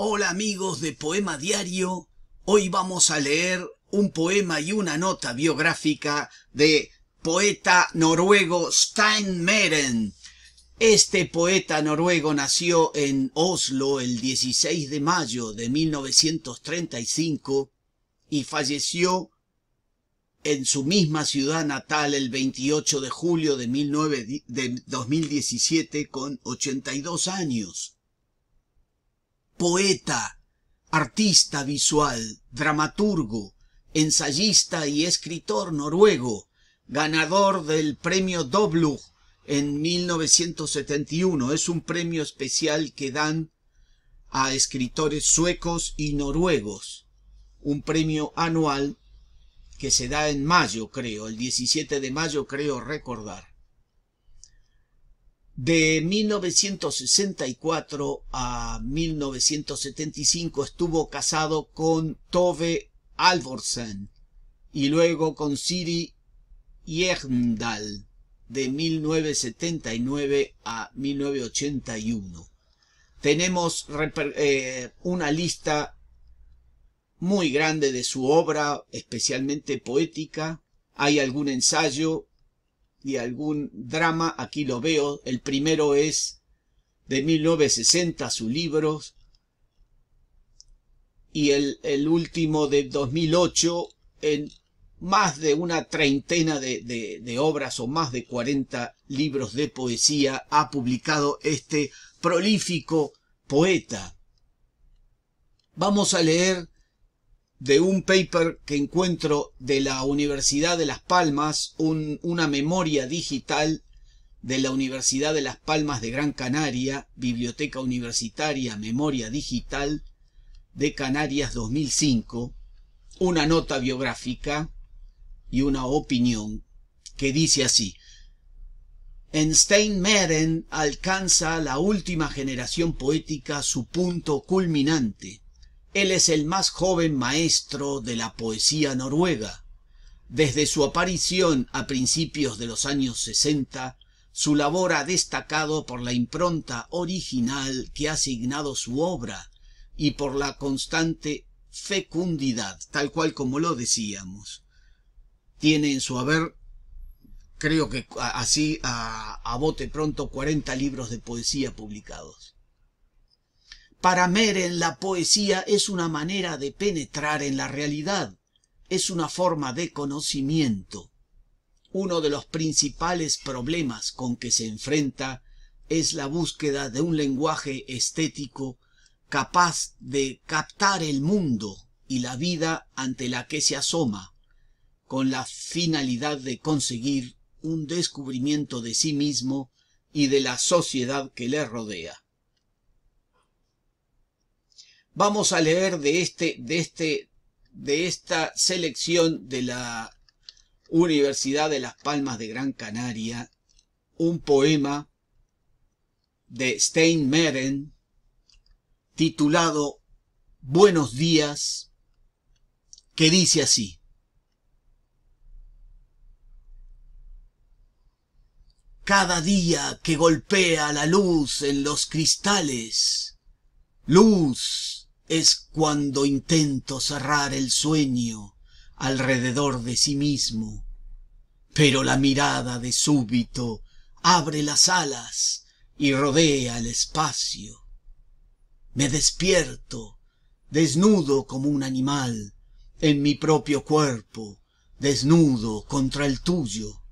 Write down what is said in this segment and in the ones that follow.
Hola amigos de Poema Diario, hoy vamos a leer un poema y una nota biográfica de poeta noruego Stein Mehren. Este poeta noruego nació en Oslo el 16 de mayo de 1935 y falleció en su misma ciudad natal el 28 de julio de 2017 con 82 años. Poeta, artista visual, dramaturgo, ensayista y escritor noruego, ganador del premio Dobloug en 1971. Es un premio especial que dan a escritores suecos y noruegos. Un premio anual que se da en mayo, creo, el 17 de mayo, creo recordar. De 1964 a 1975 estuvo casado con Tove Alvorsen y luego con Siri Yehndal de 1979 a 1981. Tenemos una lista muy grande de su obra, especialmente poética. Hay algún ensayo y algún drama, aquí lo veo. El primero es de 1960, sus libros, y el último de 2008, en más de una treintena de obras o más de 40 libros de poesía ha publicado este prolífico poeta. Vamos a leer de un paper que encuentro de la Universidad de Las Palmas, una memoria digital de la Universidad de Las Palmas de Gran Canaria, Biblioteca Universitaria, Memoria Digital de Canarias 2005, una nota biográfica y una opinión que dice así: en Stein Mehren alcanza la última generación poética su punto culminante. Él es el más joven maestro de la poesía noruega. Desde su aparición a principios de los años 60, su labor ha destacado por la impronta original que ha asignado su obra y por la constante fecundidad, tal cual como lo decíamos. Tiene en su haber, creo que así a bote pronto, 40 libros de poesía publicados. Para Mehren, la poesía es una manera de penetrar en la realidad, es una forma de conocimiento. Uno de los principales problemas con que se enfrenta es la búsqueda de un lenguaje estético capaz de captar el mundo y la vida ante la que se asoma, con la finalidad de conseguir un descubrimiento de sí mismo y de la sociedad que le rodea. Vamos a leer de esta selección de la Universidad de Las Palmas de Gran Canaria, un poema de Stein Mehren titulado Buenos días, que dice así: cada día que golpea la luz en los cristales, luz es cuando intento cerrar el sueño alrededor de sí mismo, pero la mirada de súbito abre las alas y rodea el espacio. Me despierto, desnudo como un animal, en mi propio cuerpo, desnudo contra el tuyo.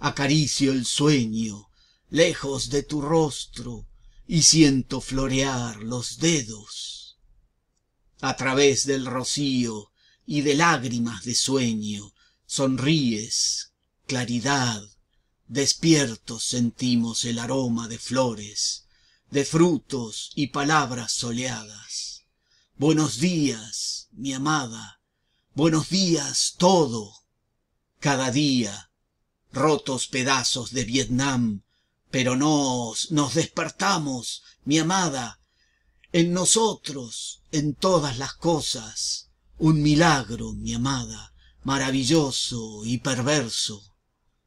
Acaricio el sueño, lejos de tu rostro, y siento florear los dedos a través del rocío y de lágrimas de sueño. Sonríes, claridad, despiertos sentimos el aroma de flores, de frutos y palabras soleadas. Buenos días, mi amada, buenos días todo. Cada día, rotos pedazos de Vietnam, pero nos despertamos, mi amada. En nosotros, en todas las cosas, un milagro, mi amada, maravilloso y perverso.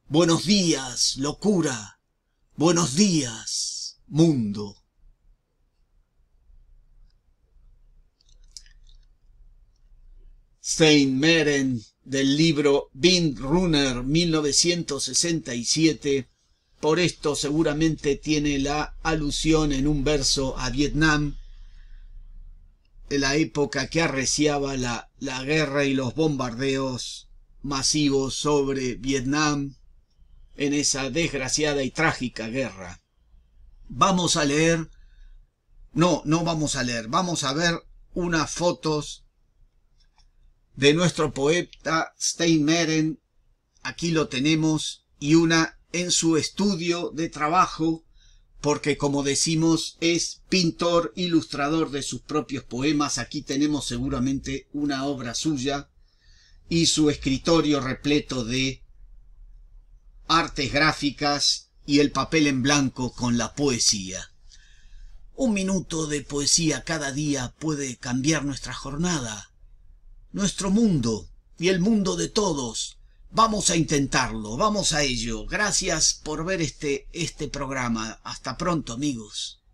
Buenos días, locura. Buenos días, mundo. Stein Mehren, del libro Bindrunner 1967, por esto seguramente tiene la alusión en un verso a Vietnam, la época que arreciaba la guerra y los bombardeos masivos sobre Vietnam, en esa desgraciada y trágica guerra. Vamos a leer, no vamos a leer, vamos a ver unas fotos de nuestro poeta Stein Mehren, aquí lo tenemos, y una en su estudio de trabajo, porque como decimos es pintor, ilustrador de sus propios poemas. Aquí tenemos seguramente una obra suya y su escritorio repleto de artes gráficas y el papel en blanco con la poesía. Un minuto de poesía cada día puede cambiar nuestra jornada, nuestro mundo y el mundo de todos. Vamos a intentarlo, vamos a ello. Gracias por ver este programa. Hasta pronto, amigos.